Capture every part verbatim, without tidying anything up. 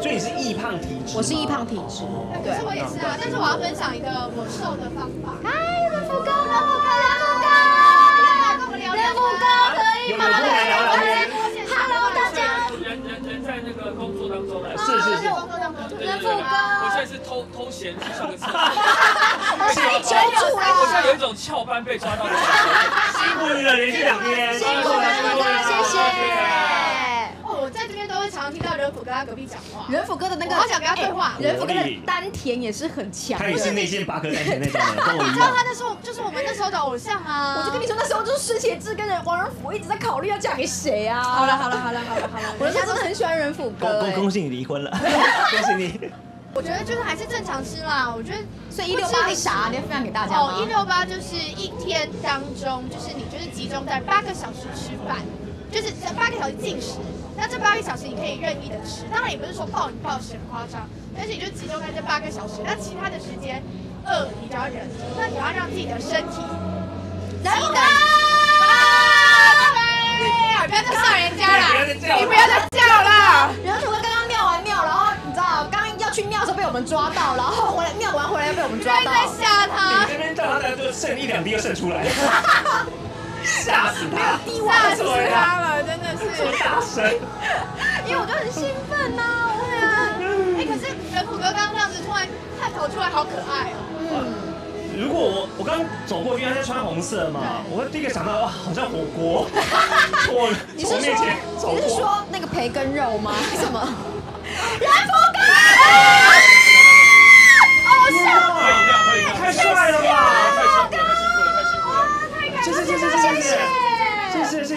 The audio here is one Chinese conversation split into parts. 所以你是易胖体质？我是易胖体质，对。可是我也是啊，但是我要分享一个我瘦的方法。哎，人不高，人不高，人不高，来跟我们聊聊。人不高可以吗？来 ，Hello 大家。人人人在那个工作当中来。是是是。人不高。我现在是偷偷闲去上个厕所。我现在求助啊！我现在有一种翘班被抓到的感觉。辛苦你了，连续两天。辛苦了，谢谢。 常听到仁甫哥他隔壁讲话，仁甫哥的那个，我好想跟他对话。仁甫哥的丹田也是很强，他也是内线八颗丹田那种的。你知道他那时候就是我们那时候的偶像啊！我就跟你说那时候就是施茄志跟王仁甫一直在考虑要嫁给谁啊。好了好了好了好了好了，我那时候真的很喜欢仁甫哥。恭恭喜你离婚了，恭喜你。我觉得就是还是正常吃啦，我觉得。所以一六八是啥？你要分享给大家吗？哦，一六八就是一天当中，就是你就是集中在八个小时吃饭，就是八个小时进食。 那这八个小时你可以任意的吃，当然也不是说暴饮暴食很夸张，但是你就集中在这八个小时，那其他的时间饿你就要忍，那你要让自己的身体能够，不要再笑人家了，你不要再叫了。人主播刚刚尿完尿，然后你知道刚刚要去尿的时候被我们抓到，然后回来尿完回来又被我们抓到，在吓他。你这边叫他的就剩一两滴又剩出来。吓死他！吓死他了，真的是大神。因为我就很兴奋呐，对啊。哎，可是仁甫哥刚刚这样子突然探头出来，好可爱哦。嗯。如果我我刚走过，因为他在穿红色嘛，我第一个想到哇，好像火锅。我你是说你是说那个培根肉吗？什么？仁甫哥！哦，笑！太帅了吧！ 谢谢谢谢谢谢谢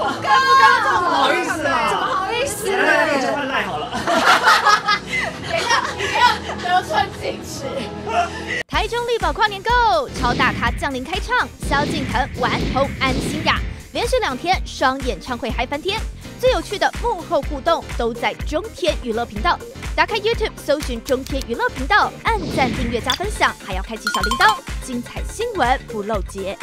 好意思啊！怎么好意思？来来，交换赖好了。等一下，你不要得寸进尺。台中力宝跨年购，超大咖降临开唱，萧敬腾、顽童、安心亚，连续两天双演唱会嗨翻天。最有趣的幕后互动都在中天娱乐频道。打开 YouTube 搜寻中天娱乐频道，按赞、订阅、加分享，还要开启小铃铛，精彩新闻不漏接。